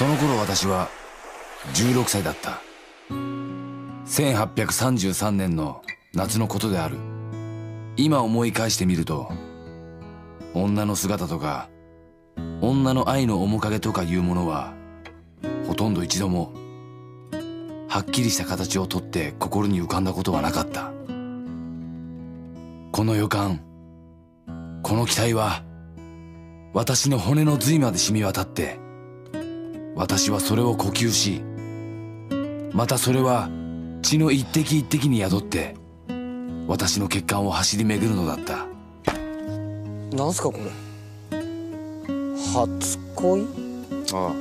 その頃私は16歳だった。1833年の夏のことである。今思い返してみると、女の姿とか女の愛の面影とかいうものはほとんど一度もはっきりした形をとって心に浮かんだことはなかった。この予感、この期待は私の骨の髄まで染み渡って、私はそれを呼吸し、またそれは血の一滴一滴に宿って私の血管を走り巡るのだった。なんすかこれ、初恋？ああ、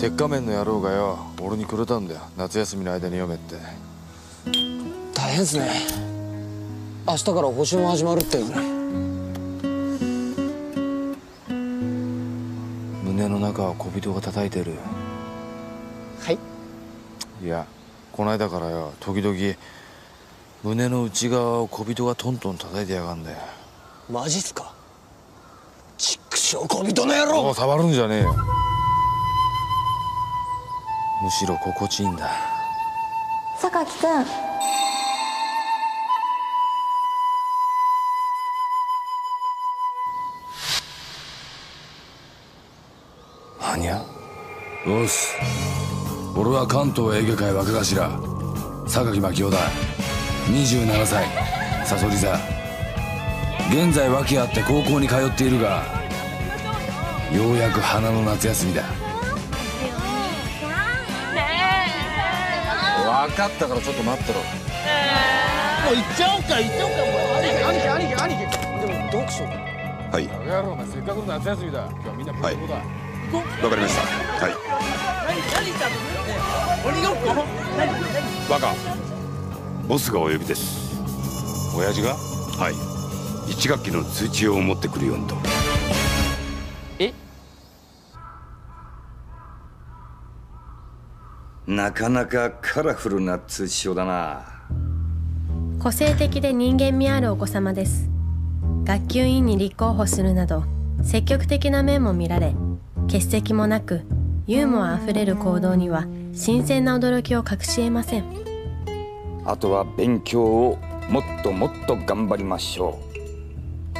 鉄仮面の野郎がよ、俺にくれたんだよ。夏休みの間に読めって。大変っすね、明日から補習も始まるっていうのに。胸の中は小人が叩いてる。はい？いや、こないだからよ、時々胸の内側を小人がトントン叩いてやがんだよ。マジっすか？ちっくしょう、小人の野郎！もう触るんじゃねえよ。むしろ心地いいんだ。榊君。何や？よし、俺は関東エーゲ海若頭榊真希夫だ。27歳、さそり座。現在訳あって高校に通っているが、ようやく花の夏休みだ。分かったからちょっと待ってろ。もう行っちゃおうか、行っちゃおうか。兄貴でも読書。はい。バカ野郎、せっかくの夏休みだ。今日はみんなポイントだ。わかりました。はい。何？バカ。ボスがお呼びです。親父が？はい。1学期の通知を持ってくるようにと。え？なかなかカラフルな通知表だな。個性的で人間味あるお子様です。学級委員に立候補するなど積極的な面も見られ、欠席もなくユーモアあふれる行動には新鮮な驚きを隠し得ません。あとは勉強をもっともっと頑張りましょう。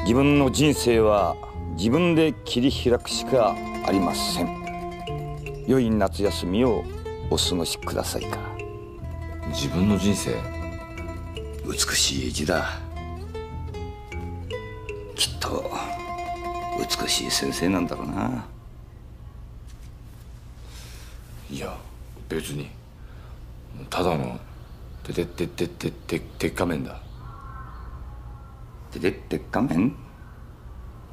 自分の人生は自分で切り開くしかありません。良い夏休みをお過ごしくださいか。自分の人生、美しい字だ。きっと美しい先生なんだろうな。いや別に、ただの鉄仮面だ。鉄仮面？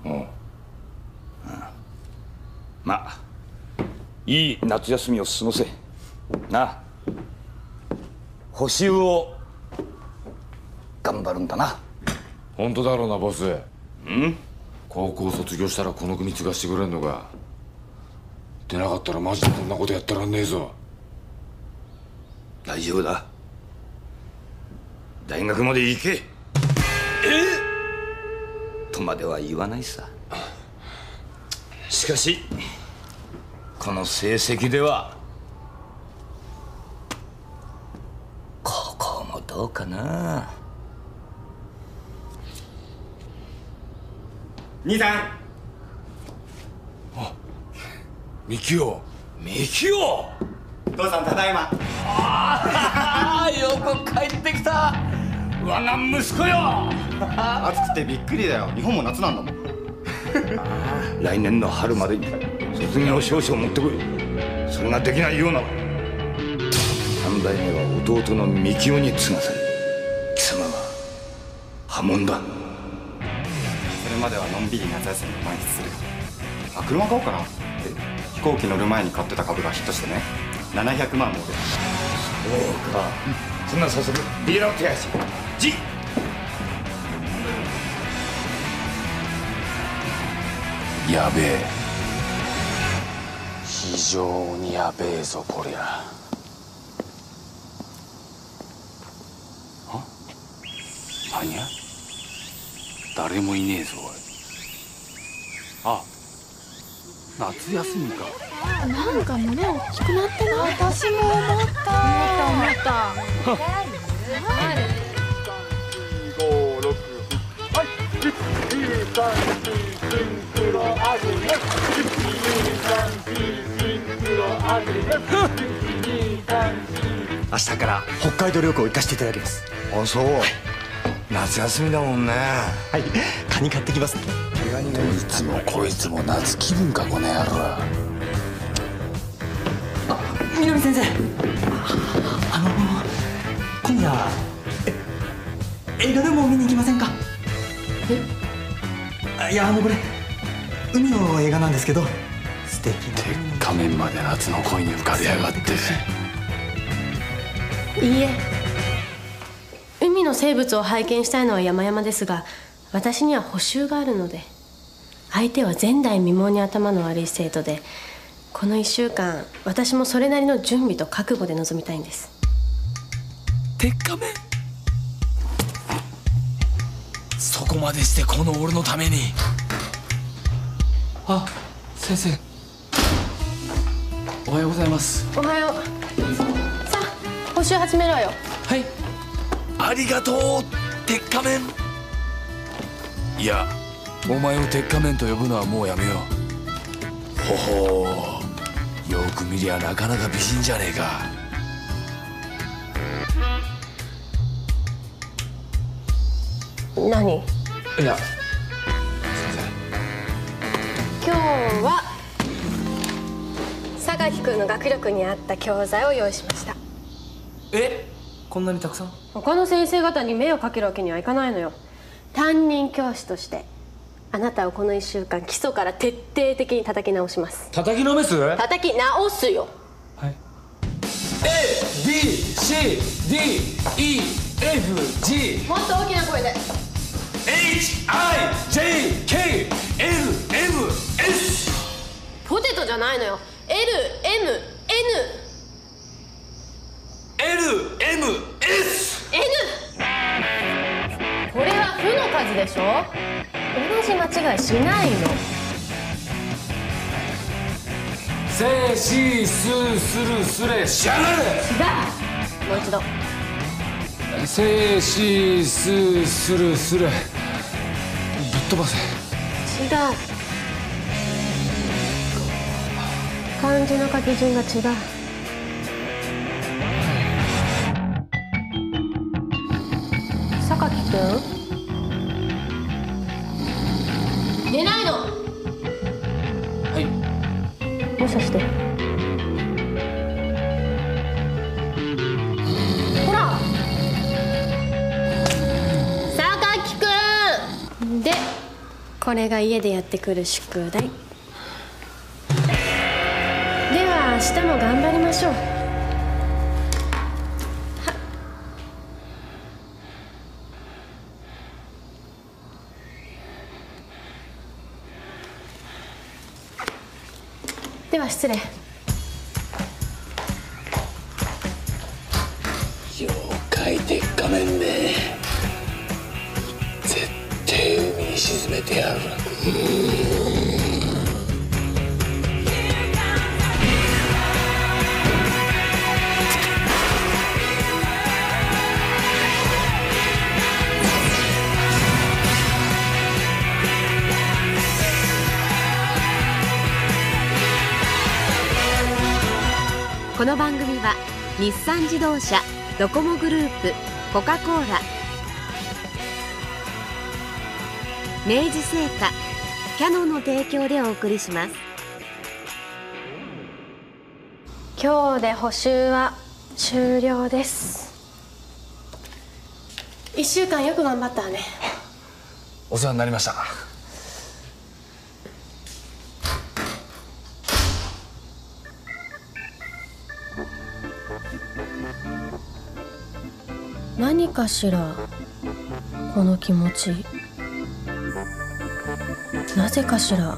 うん。まあ、いい夏休みを過ごせ。なあ、補習を頑張るんだな。本当だろうな、ボス。うん？高校卒業したらこの組継がしてくれんのか。出なかったらマジでこんなことやってらんねえぞ。大丈夫だ。大学まで行け。えっ？とまでは言わないさ。しかしこの成績では高校もどうかな。兄さん。あ、幹雄。父さんただいま。ああよく帰ってきた我が息子よ。暑くてびっくりだよ。日本も夏なんだもん。来年の春までに卒業証書を持ってこい。それができないようなら三代目は弟の三木雄に継がせる。貴様は破門だ。それまではのんびり夏休みを満喫する。あ、車買おうかな。飛行機乗る前に買ってた株がヒットしてね、700万も出た。そうか、うん、そんな早速ビールを手配しじっ。やべえ、非常にやべえぞこりゃ。あ、何や、誰もいねえぞおい。あ、夏休みか。なんか胸大きくなってない？私も思った。明日から北海道旅行行かせていただきます。あ、そう。夏休みだもんね。はい、カニ買ってきます。どいつもこいつも夏気分か、この野郎。あ、南先生。今夜映画でも見に行きませんか？え？いや、これ海の映画なんですけど、素敵な。鉄仮面まで夏の恋に浮かび上がって。いいえ。海の生物を拝見したいのは山々ですが、私には補習があるので。相手は前代未聞に頭の悪い生徒で、この1週間私もそれなりの準備と覚悟で臨みたいんです。鉄仮面、そこまでしてこの俺のために。あ、先生、おはようございます。おはよう。さあ、補習始めるわよ。はい、ありがとう、鉄仮面。いや、お前を鉄仮面と呼ぶのはもうやめよう。ほほう、よく見りゃなかなか美人じゃねえか。何？いや、今日は榊君の学力に合った教材を用意しました。え？こんなにたくさん？他の先生方に迷惑かけるわけにはいかないのよ。担任教師としてあなたをこの1週間基礎から徹底的に叩き直します。叩きのめす？叩き直すよ。はい。ABCDEFG、もっと大きな声で。 HIJKLMS。 ポテトじゃないのよ。 LMNLMSN。 これは負の数でしょ。同じ間違いしないの。せいしすするすれしゃがれ。違う。もう一度。せいしすするすれぶっ飛ばせ。違う。漢字の書き順が違う。寝ないの。はい。もしかして。ほら。榊くん。で、これが家でやってくる宿題。では明日も頑張りましょう。では失礼。ようかい、鉄仮面め。絶対海に沈めてやる。この番組は日産自動車、ドコモグループ、コカ・コーラ、明治製菓、キヤノンの提供でお送りします。今日で補習は終了です。1週間よく頑張ったわね。お世話になりました。何かしら、この気持ち。なぜかしら、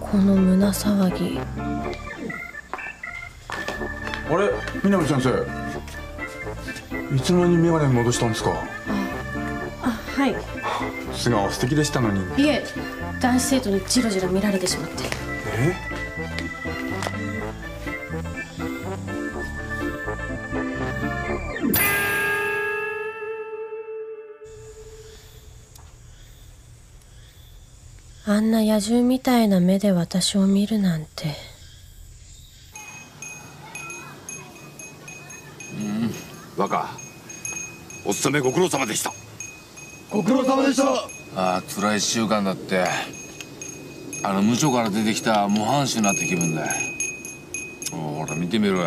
この胸騒ぎ。あれ、南先生、いつの間に眼鏡戻したんですか？あ、はい。素顔素敵でしたのに。いえ、男子生徒にじろじろ見られてしまって。え？あんな野獣みたいな目で私を見るなんて。若、お勤めご苦労様でした。ご苦労様でした。ああ、辛い1週間だって。あの無所から出てきた模範囚になって気分だ。ほら見てみろ、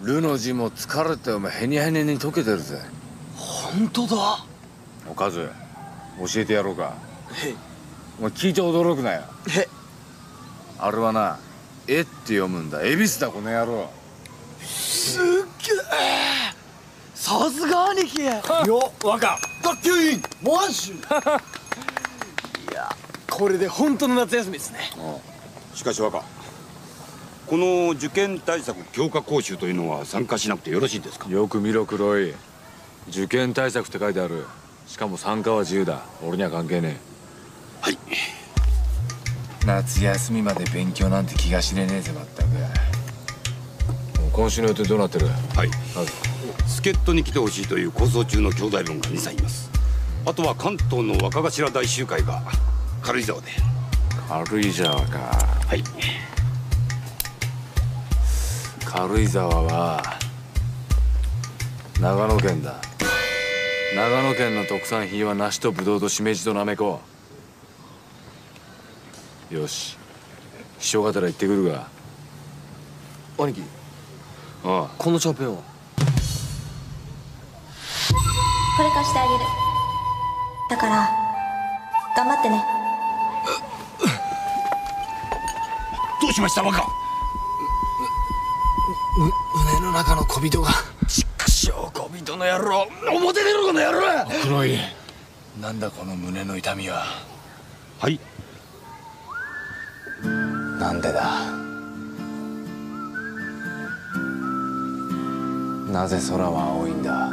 ルの字も疲れてお前ヘニヘニに溶けてるぜ。本当だ。おかず、教えてやろうか。へお前聞いて驚くなよ。へあれはな、えって読むんだ。恵比寿だこの野郎。すっげえ、さすが兄貴。よっ若、学級委員模範囚。いや、これで本当の夏休みですね。しかし若、この受験対策強化講習というのは参加しなくてよろしいですか？よく見ろ黒い、受験対策って書いてある。しかも参加は自由だ。俺には関係ねえ。はい。夏休みまで勉強なんて気が知れねえぜまったく。今週の予定どうなってる？はい。助っ人に来てほしいという構想中の兄弟分が2歳います。あとは関東の若頭大集会が軽井沢で。軽井沢か。はい。軽井沢は長野県だ。長野県の特産品は梨とブドウとしめじとなめこ。よし、秘書がてら行ってくるが。兄貴、ああ、このチャンペンはこれ貸してあげる。だから頑張ってね。どうしました若？胸の中の小人が。ちくしょう、小人の野郎、表出ろこの野郎。黒い、なんだこの胸の痛みは。はい、なんでだ。なぜ空は青いんだ。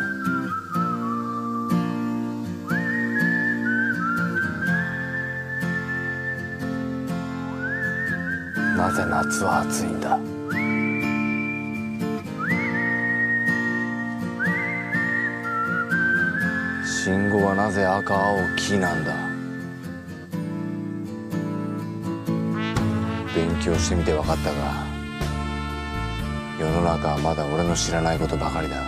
なぜ夏は暑いんだ。信号はなぜ赤青黄なんだ。勉強してみて分かったが、世の中はまだ俺の知らないことばかりだ。あ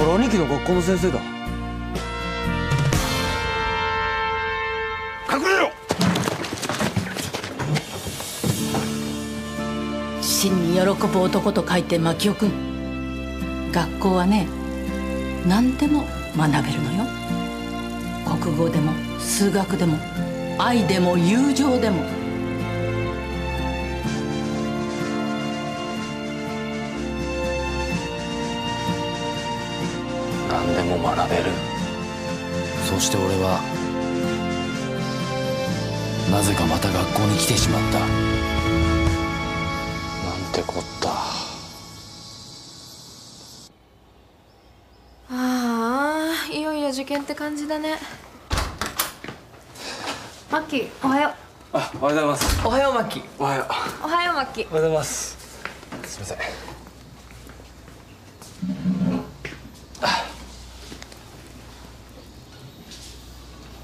れ、兄貴の学校の先生だ。真に喜ぶ男と書いて牧雄くん。学校はね、何でも学べるのよ。国語でも数学でも愛でも友情でも。何でも学べる。そして俺はなぜかまた学校に来てしまった。受験って感じだね。マッキー、おはよう。あ、おはようございます。おはようマッキー。おはよう。おはようマッキー。おはようございます。すみません。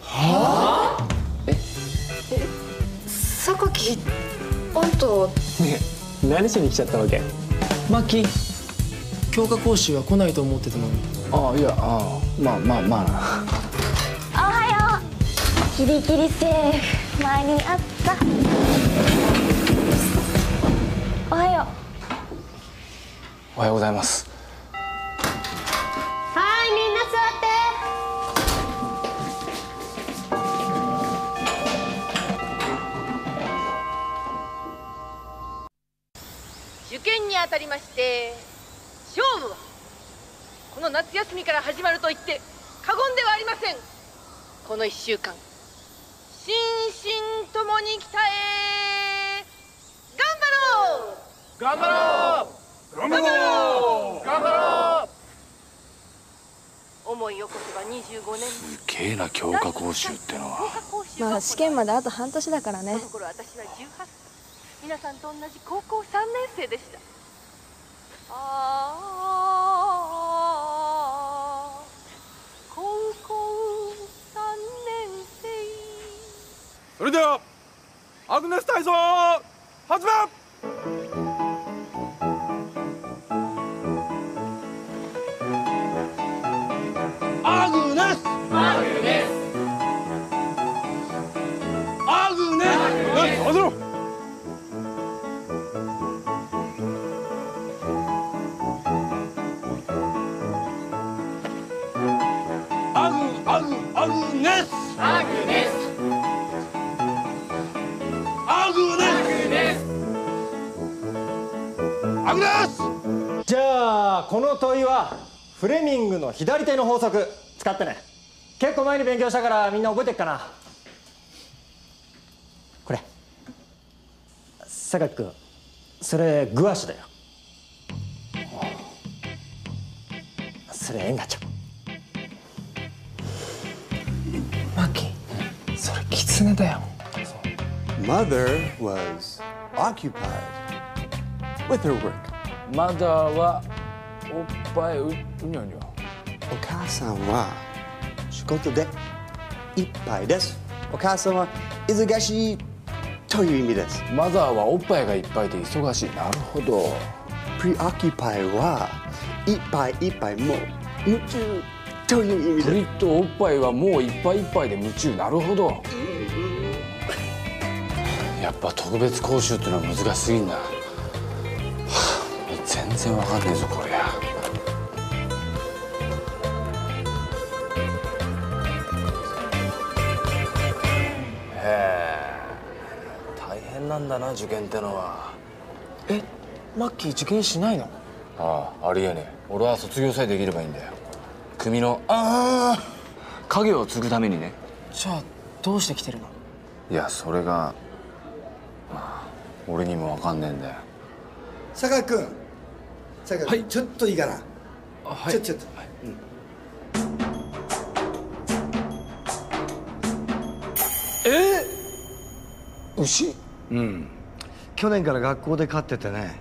はあ？え？榊、あんたねえ、何しに来ちゃったわけ？マッキー、強化講習は来ないと思ってたのに。ああ、いや、ああ、まあおはよう。ギリギリセーフ、前にあった。おはよう。おはようございます。はい、みんな座って。受験にあたりまして勝負はこの夏休みから始まると言って過言ではありません。この1週間、心身ともに鍛え頑張ろう頑張ろう頑張ろう頑張ろう。思い起こせば25年。すげえな、強化講習ってのは。まあ試験まであと半年だからね。その頃私は18歳、皆さんと同じ高校3年生でした。ああ高校3年生。それではアグネス体操始め。じゃあこの問いはフレミングの左手の法則使ってね。結構前に勉強したからみんな覚えてっかな。これ榊君、それグアシだよ。それエンガちゃん。マキ、それキツネだよ。Mother was occupied with her work. マダーはおっぱいうにょにょ。お母さんは仕事でいっぱいです。お母さんは忙しいという意味です。マザーはおっぱいがいっぱいで忙しい。なるほど。preoccupy はいっぱいいっぱいもう夢中という意味です。プリッとおっぱいはもういっぱいいっぱいで夢中。なるほど。やっぱ特別講習ってのは難しすぎんだ。全然わかんねえぞこりゃ。へえ、大変なんだな受験ってのは。え、マッキー受験しないの？ああ、ありえねえ。俺は卒業さえできればいいんだよ。組の影を継ぐためにね。じゃあどうして来てるの？いや、それがまあ俺にもわかんねえんだよ。榊君、はい、ちょっといいかな。はい、ちょっと、はい、うん、牛？うん、去年から学校で飼っててね、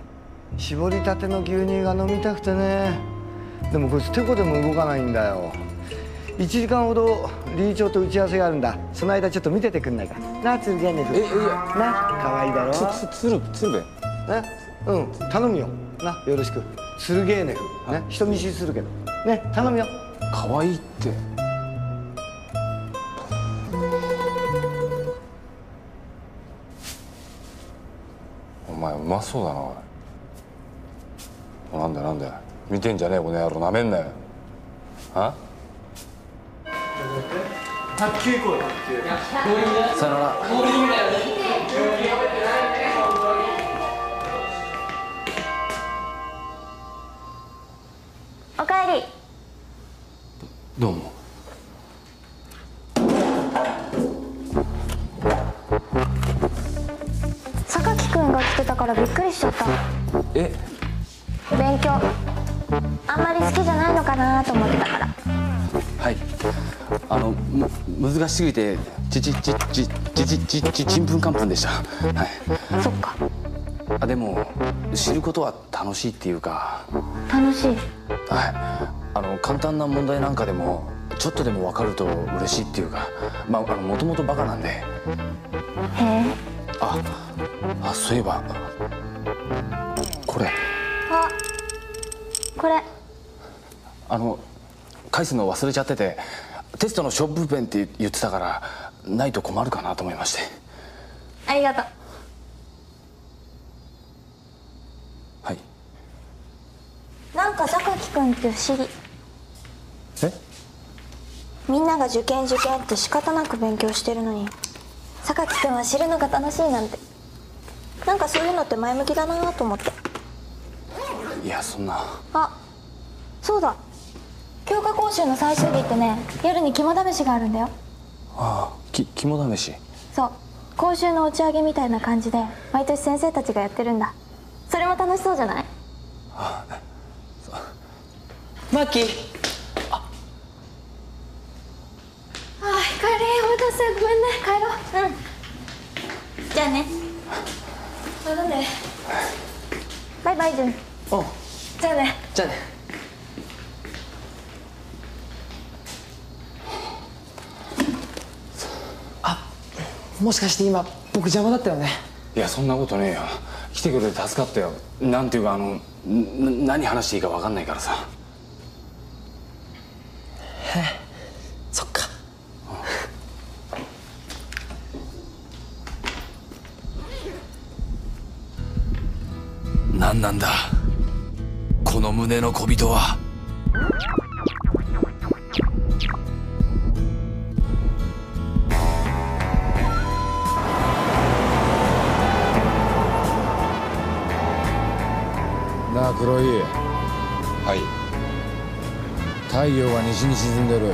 搾りたての牛乳が飲みたくてね。でもこいつてこでも動かないんだよ。1時間ほど理事長と打ち合わせがあるんだ。その間ちょっと見ててくんないかな。つるげねえ。いや、可愛いだろ。つるべ。うん、頼むよ。な、よろしく。ツルゲーネフね、人見知りするけどね、頼むよ。可愛いって。お前うまそうだな。おい、なんだよ見てんじゃねえこの野郎。なめんなよ。はあ、卓球行こうよ。さよなら。おかえり。どうも。榊君が来てたからびっくりしちゃった。え？勉強あんまり好きじゃないのかなと思ってたから。はい。難しすぎてちんぷんかんぷんでした。はい。そっか。あ、でも知ることは楽しいっていうか。楽しい。はい、簡単な問題なんかでもちょっとでも分かると嬉しいっていうか、まあもともとバカなんで。へえ。あ、そういえばこれ。あ、これ返すの忘れちゃってて、テストの勝負ペンって言ってたからないと困るかなと思いまして。ありがとう。なんか榊君って不思議。え？みんなが受験って仕方なく勉強してるのに、榊君は知るのが楽しいなんて。なんかそういうのって前向きだなと思って。いや、そんな。あ、そうだ、教科講習の最終日ってね、夜に肝試しがあるんだよ。ああ、肝試し。そう、講習の打ち上げみたいな感じで毎年先生たちがやってるんだ。それも楽しそうじゃない？ああ、マッキー。ああ、カレーお待たせ、ごめんね、帰ろう。うん、じゃあね。またね。バイバイ、じゅん。お、じゃあね。じゃあね。あ、もしかして今僕邪魔だったよね。いや、そんなことねえよ。来てくれて助かったよ。なんていうか、何話していいか分かんないからさ。へえ、そっか。何なんだこの胸の小人は。なあ黒井。はい。太陽が西に沈んでる。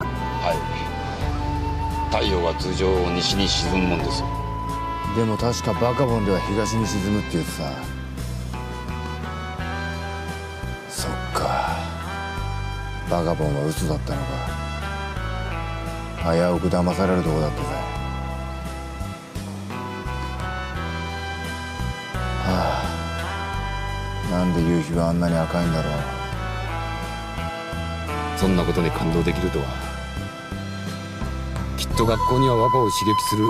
はい。太陽は通常西に沈むもんです。でも確かバカボンでは東に沈むって言ってさ。そっか、バカボンは嘘だったのか。危うく騙されるとこだったぜ。はあ、なんで夕日はあんなに赤いんだろう。そんなことに感動できるとは、きっと学校には和歌を刺激する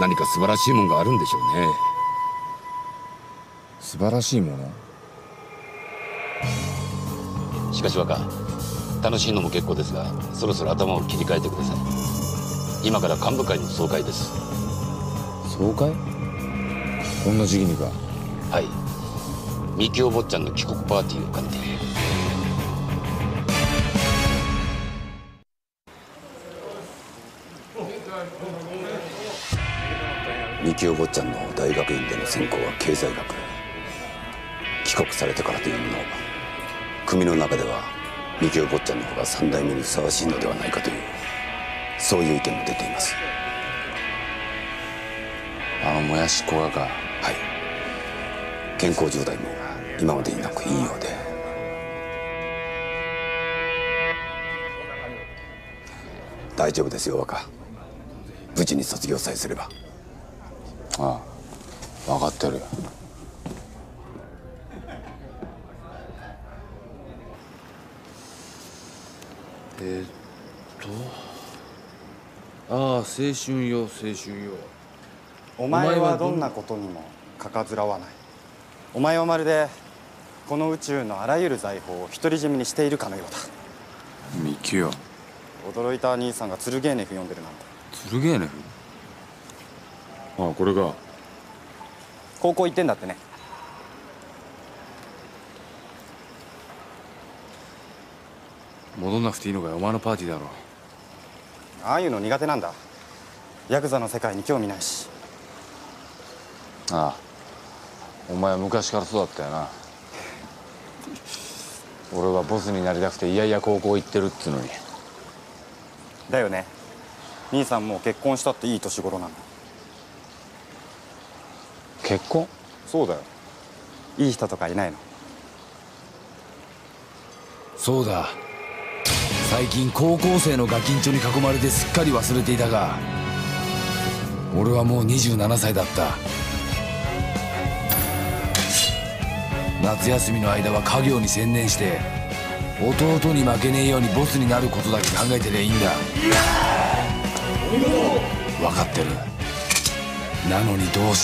何か素晴らしいもんがあるんでしょうね。素晴らしいもの。しかし和歌、楽しいのも結構ですが、そろそろ頭を切り替えてください。今から幹部会の総会です。総会？こんな時期にか。はい。三木お坊ちゃんの帰国パーティーを兼ねて。三木お坊ちゃんの大学院での専攻は経済学。帰国されてからというもの、組の中では三木お坊ちゃんの方が三代目にふさわしいのではないかという、そういう意見も出ています。あのもやし子がか。はい。健康状態も今までになくいいようで、大丈夫ですよ若、無事に卒業さえすれば。ああ、分かってるよ。ああ、青春よ青春よ、お前はどんなことにもかかずらわない。お前はまるでこの宇宙のあらゆる財宝を独り占めにしているかのようだ。ミキよ、驚いた兄さんがツルゲーネフ読んでるなんて。ツルゲーネフ？ああ、これか。高校行ってんだってね。戻んなくていいのかよ、お前のパーティーだろ。ああいうの苦手なんだ。ヤクザの世界に興味ないし。ああ、お前は昔からそうだったよな。俺はボスになりたくていやいや高校行ってるっつうのに。だよね、兄さんもう結婚したっていい年頃なの。結婚？そうだよ、いい人とかいないの。そうだ、最近高校生のガキンチョに囲まれてすっかり忘れていたが、俺はもう27歳だった。夏休みの間は家業に専念して、弟に負けねえようにボスになることだけ考えてりゃいいんだ。分かってる。なのにどう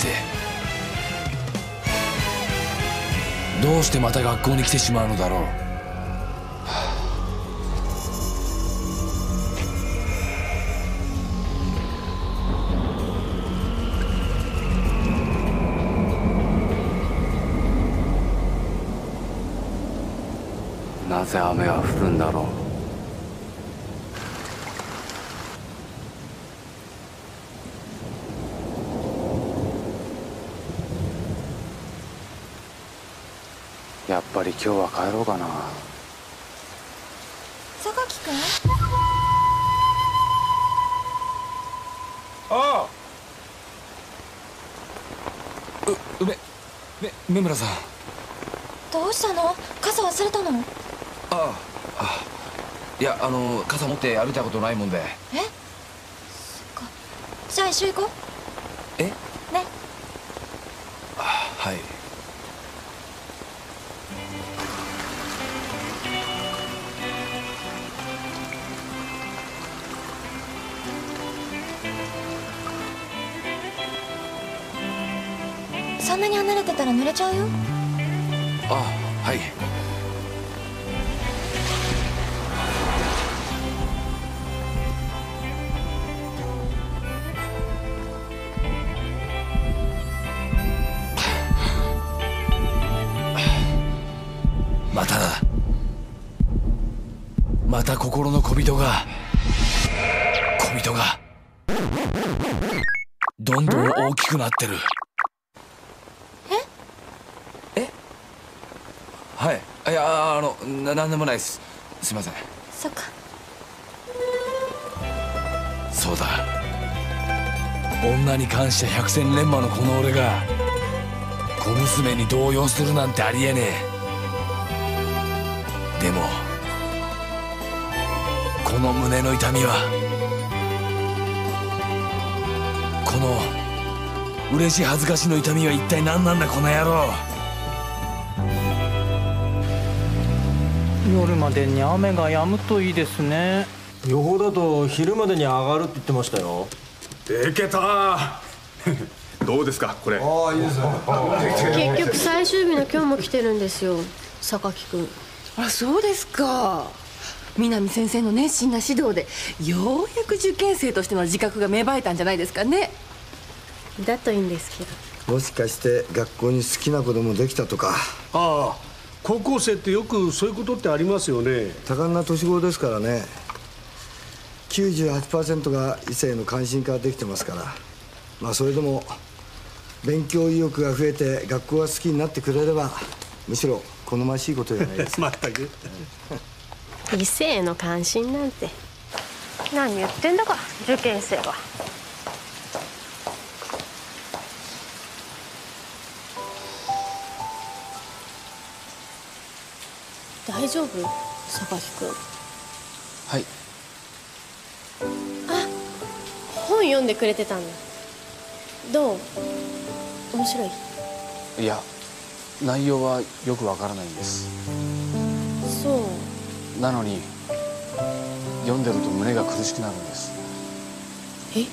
してまた学校に来てしまうのだろう。なぜ雨が降るんだろう。やっぱり今日は帰ろうかな。榊君？ああ、梅村さん、どうしたの？傘忘れたの？ああ、いや、傘持って歩いたことないもんで。え、そっか。じゃあ一緒行こう。えね。あ、はい。そんなに離れてたら濡れちゃうよ。あ、はい。まただ。また心の小人がどんどん大きくなってる。はい、いや、なんでもないです。すいません。そっか。そうだ、女に関して百戦錬磨のこの俺が小娘に動揺するなんてありえねえ。でもこの胸の痛みは、この嬉し恥ずかしの痛みは一体何なんだ、この野郎。夜までに雨が止むといいですね。予報だと昼までに上がるって言ってましたよ。でけたどうですかこれ。ああ、いいですね。結局最終日の今日も来てるんですよ、榊君。あ、そうですか。南先生の熱心な指導でようやく受験生としての自覚が芽生えたんじゃないですかね。だといいんですけど。もしかして学校に好きな子供できたとか。ああ、高校生ってよくそういうことってありますよね。多感な年頃ですからね。 98% が異性の関心からできてますから。まあそれでも勉強意欲が増えて学校が好きになってくれれば、むしろ好ましいことじゃないですか。全く異性の関心なんて何言ってんだか、受験生が。大丈夫、榊君。はい。あ、本読んでくれてたんだ。どう？面白い？いや、内容はよくわからないんです。そう。なのに読んでると胸が苦しくなるんです。え？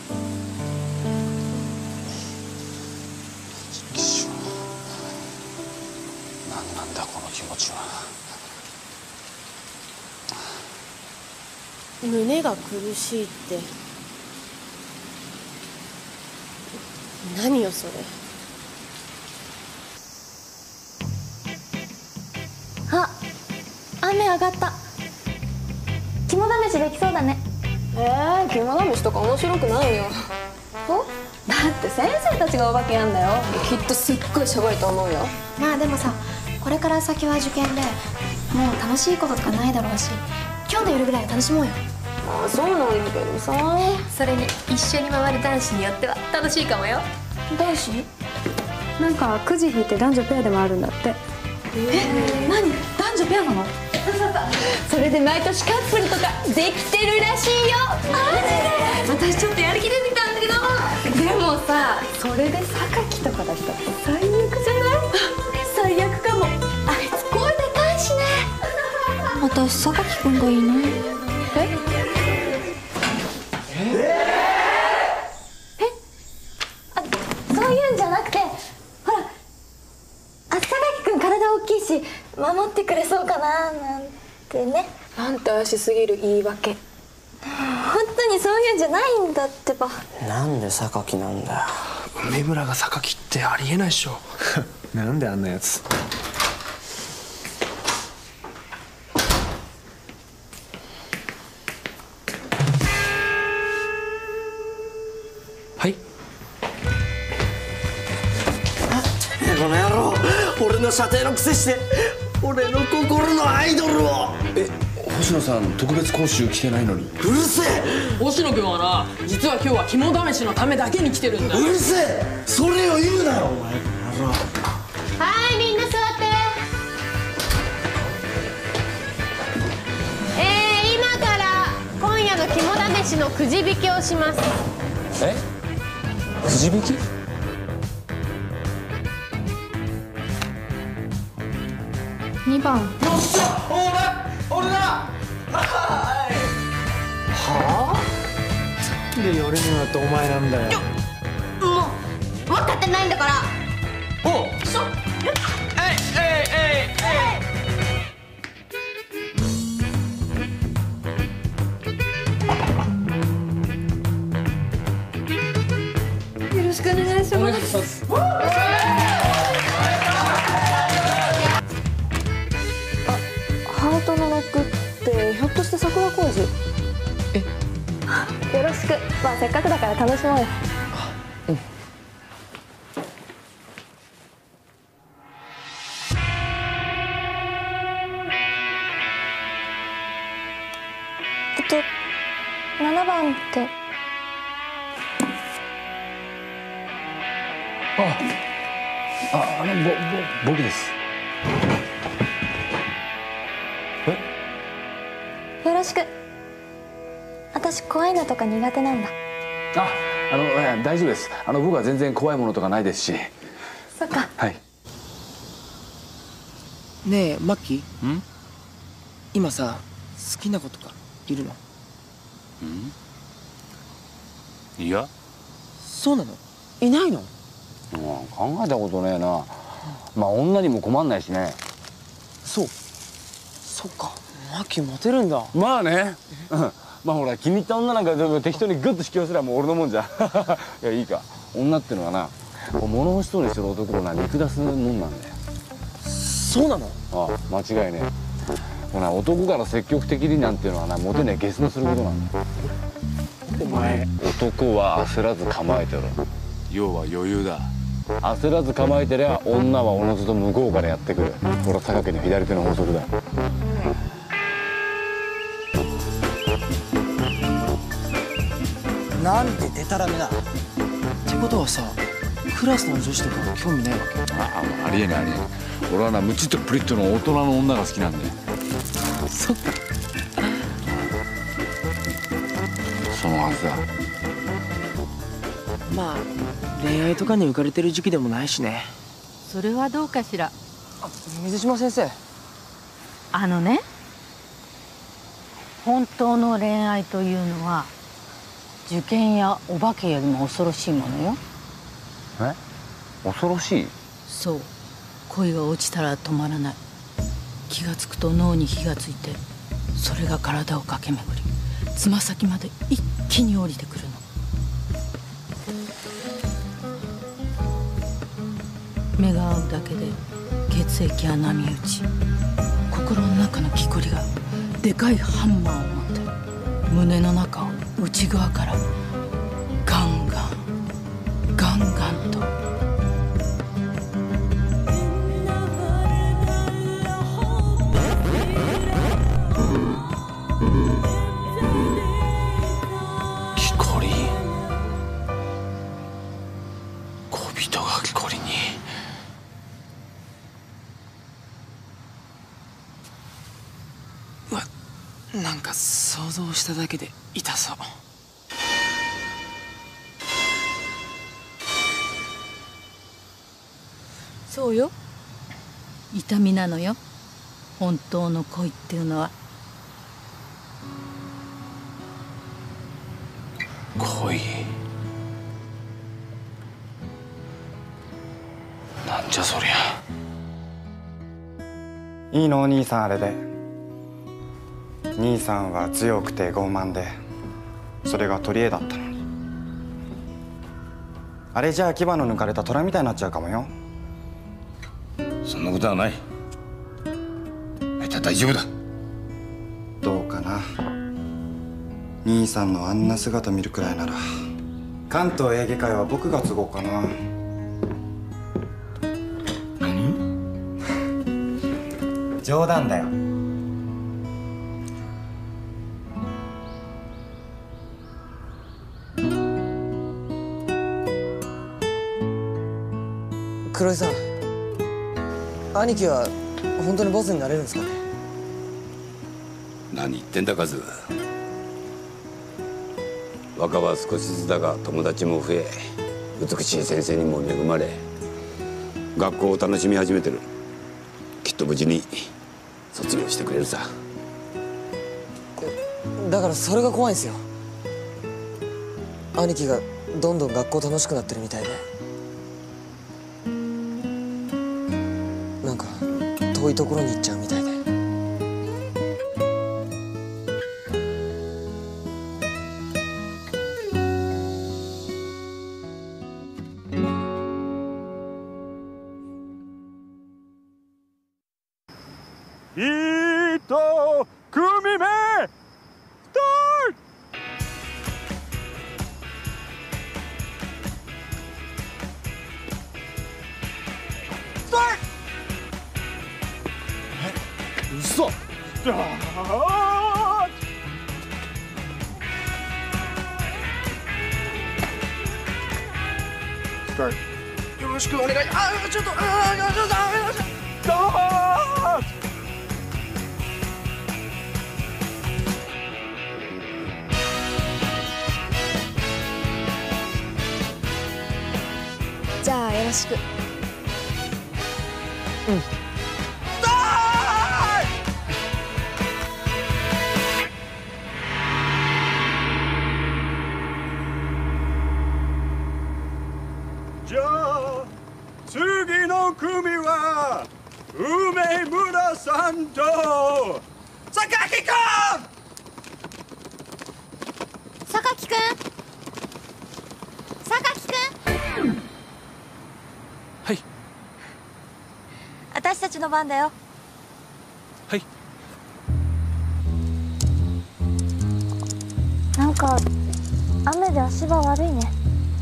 何なんだこの気持ちは。胸が苦しいって何よそれ。あ、雨上がった。肝試しできそうだね。肝試しとか面白くないよ。お、だって先生たちがお化けやんだよ。きっとすっごいしょぼいと思うよ。まあでもさ、これから先は受験でもう楽しいこととかないだろうし、今日の夜ぐらいは楽しもうよ。まあそうなんだけどさ。それに一緒に回る男子によっては楽しいかもよ。男子？なんかくじ引いて男女ペアでもあるんだって。え、何？男女ペアなの？それで毎年カップルとかできてるらしいよ。マジで？私ちょっとやる気出てきたんだけど。でもさ、それで榊とかだったら最悪じゃない？最悪かも。あいつ声でかいしね。私、榊君がいいな。え、あ、そういうんじゃなくて、ほら、あ、榊君体大きいし守ってくれそうかななんてね。なんて怪しすぎる言い訳。本当にそういうんじゃないんだってば。なんで榊なんだよ。梅村が榊ってありえないっしょなんであんなやつ。射程のくせして俺の心のアイドルを。え、星野さん特別講習来てないのに。うるせえ。星野君はな、実は今日は肝試しのためだけに来てるんだ。うるせえ、それを言うなよお前。はい、みんな座って。今肝試しのくじ引きをします。え？くじ引き？2番。よっしゃ、俺だ。はあ？で俺にはとお前なんだよ。もう分かってないんだから。おう。そ。えい。よろしくお願いします。あ、ハートの6ってひょっとして桜小路？え、よろしく。まあせっかくだから楽しもうよ。うん。7番って。僕です。え？よろしく。私怖いのとか苦手なんだ。大丈夫です。僕は全然怖いものとかないですし。そっか。はい。ねえ、マッキー。ん？今さ、好きな子とかいるの？ん？いや。そうなの？いないの？考えたことねえな。まあ女にも困んないしね。そうか、マキモテるんだ。まあね。まあほら、気に入った女なんか適当にグッと引き寄せりゃもう俺のもんじゃ。いや、いいか。女ってのはな、物欲しそうにしてる男をな、見下すもんなんだよ。そうなの？ああ、間違いねえ。ほら、男から積極的になんていうのはな、モテねえゲスのすることなんだよ。お前、男は焦らず構えてろ。要は余裕だ。焦らず構えてりゃ女はおのずと向こうからやってくる。これは高木の左手の法則だ。なんてデタラメな。ってことはさ、クラスの女子とか興味ないわけ？ありえないありえない。俺はな、ムチッとプリッとの大人の女が好きなんだよ。そっか。そのはずだ。まあ恋愛とかに浮かれてる時期でもないしね。それはどうかしら。水島先生、ね、本当の恋愛というのは受験やお化けよりも恐ろしいものよ。え？恐ろしい？そう、恋が落ちたら止まらない。気がつくと脳に火がついて、それが体を駆け巡り、つま先まで一気に降りてくるの。目が合うだけで血液や波打ち、心の中の木こりがでかいハンマーを持って胸の中を内側からガンガンガンガンと。木こり、小人が木こりに。なんか想像しただけで痛そう。そうよ、痛みなのよ、本当の恋っていうのは。恋なんじゃそりゃ。いいのお兄さん、あれで。兄さんは強くて傲慢で、それが取り柄だったのに。あれじゃ牙の抜かれた虎みたいになっちゃうかもよ。そんなことはない。あいつは大丈夫だ。どうかな。兄さんのあんな姿見るくらいなら関東エーゲ海は僕が継ごうかな。何？冗談だよ。黒井さん、兄貴は本当にボスになれるんですかね？何言ってんだ、カズ。若は少しずつだが友達も増え、美しい先生にも恵まれ、学校を楽しみ始めてる。きっと無事に卒業してくれるさ。だからそれが怖いんですよ。兄貴がどんどん学校楽しくなってるみたいで、なんか遠いところに行っちゃうみたいで。の番だよ。はい。なんか雨で足場悪いね。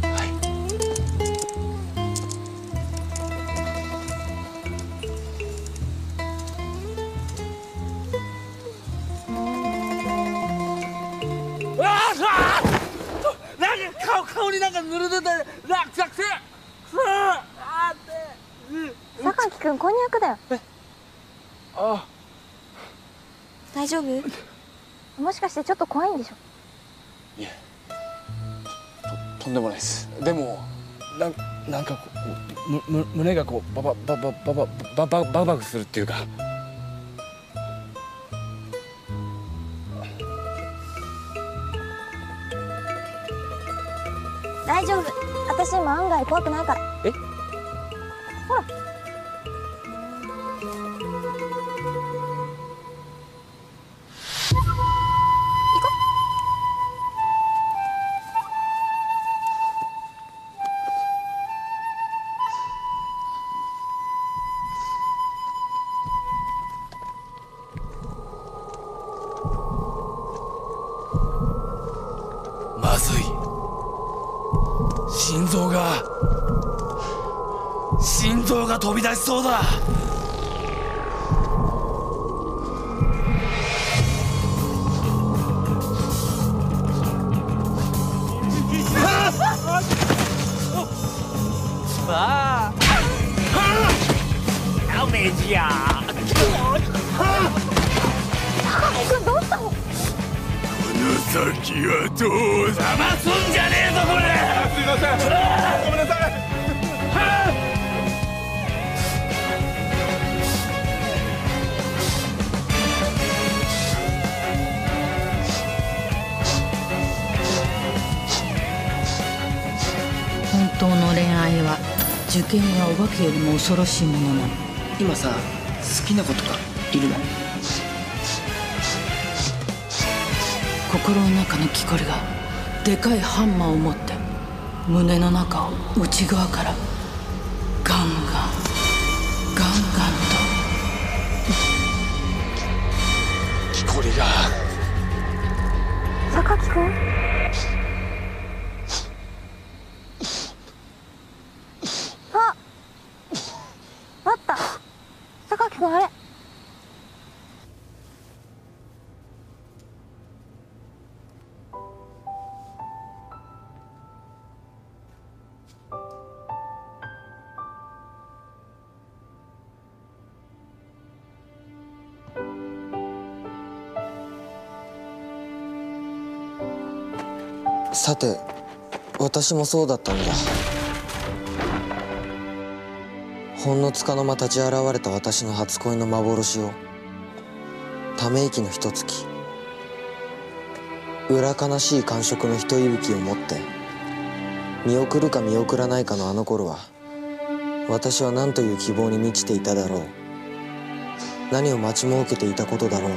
はい。なんか顔になんか濡れてたね。榊君、こんにゃくだよ。え、ああ、大丈夫？もしかしてちょっと怖いんでしょ？いえ、とんでもないです。でもなんかこう胸がこうバクするっていうか。大丈夫、私今案外怖くないから。え、ほら。心臓が飛び出しそうだ。ああ、メジャー。高木君、どうしたの？この先はどうだ。冷ますんじゃねえぞこれ。すいません、ごめんなさい。本当の恋愛は受験やお化けよりも恐ろしいものなの。今さ、好きな子とかいるの？心の中の木こりがでかいハンマーを持って胸の中を内側からガンガンガンガンと。木こりが。榊君？さて、私もそうだったんだ。ほんのつかの間立ち現れた私の初恋の幻を、ため息の一月、裏悲しい感触の一息吹を持って、見送るか見送らないかのあの頃は、私は何という希望に満ちていただろう。何を待ちも受けていたことだろう。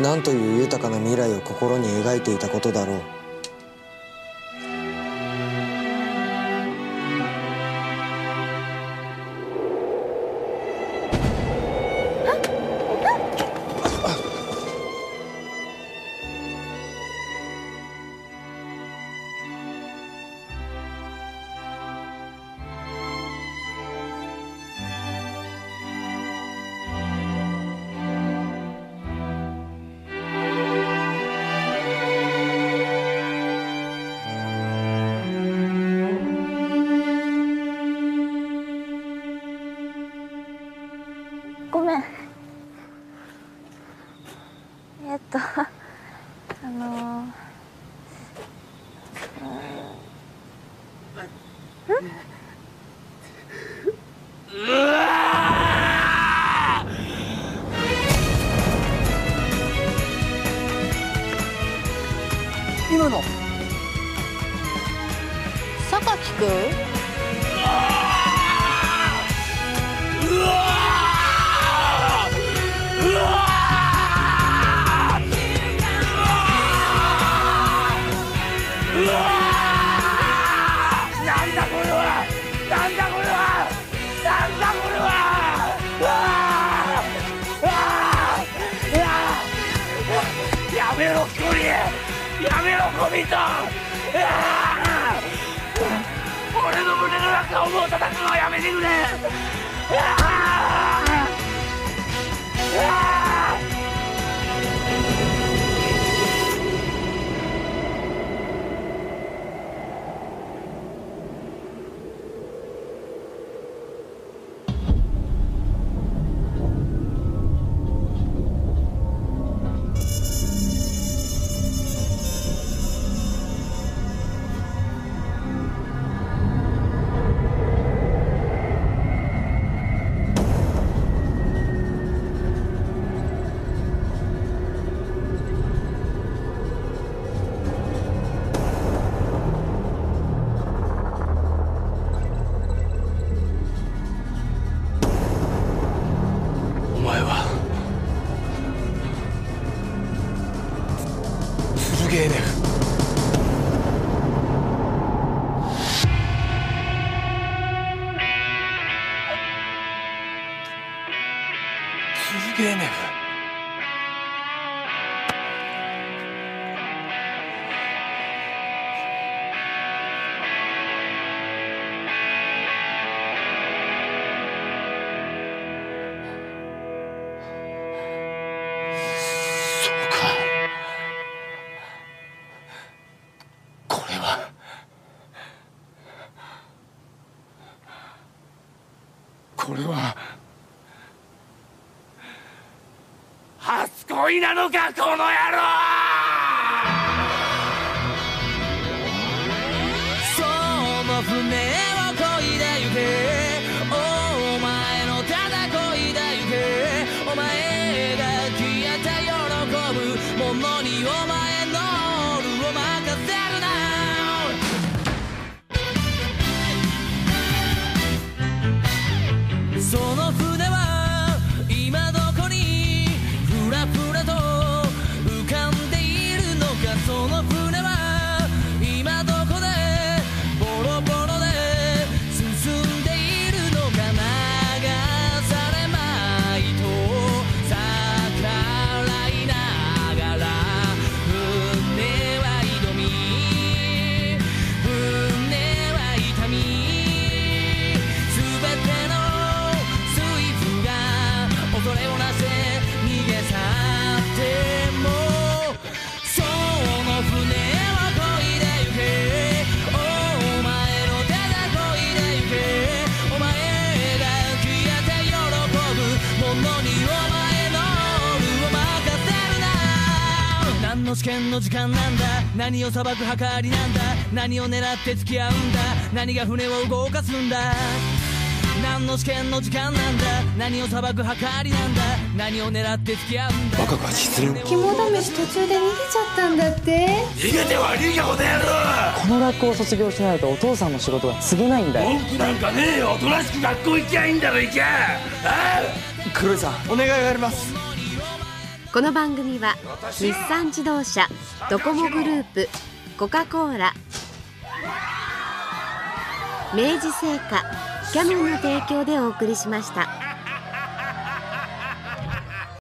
何という豊かな未来を心に描いていたことだろう。ごめん。今の榊くん？俺の胸の中をもう叩くのはやめてくれ。これは初恋なのか、この野郎。そうも船を漕いでゆけ、お前のただ漕いでゆけ。お前が消えて喜ぶものにお前のオールを任せるな。その船は今どこにふらふらと浮かんで試験の時間なんだ。何を裁くはかりなんだ。何を狙って付き合うんだ。何が船を動かすんだ。何の試験の時間なんだ。何を裁くはかりなんだ。何を狙って付き合うんだ。バカが失恋。肝試し途中で逃げちゃったんだって。逃げて悪いよこの野郎。この学校を卒業しないとお父さんの仕事が継げないんだよ。文句なんかねえよ。おとなしく学校行きゃいいんだろ。行きゃあ。黒井さんお願いがあります。この番組は日産自動車、ドコモグループ、コカ・コーラ、明治製菓、キヤノンの提供でお送りしました。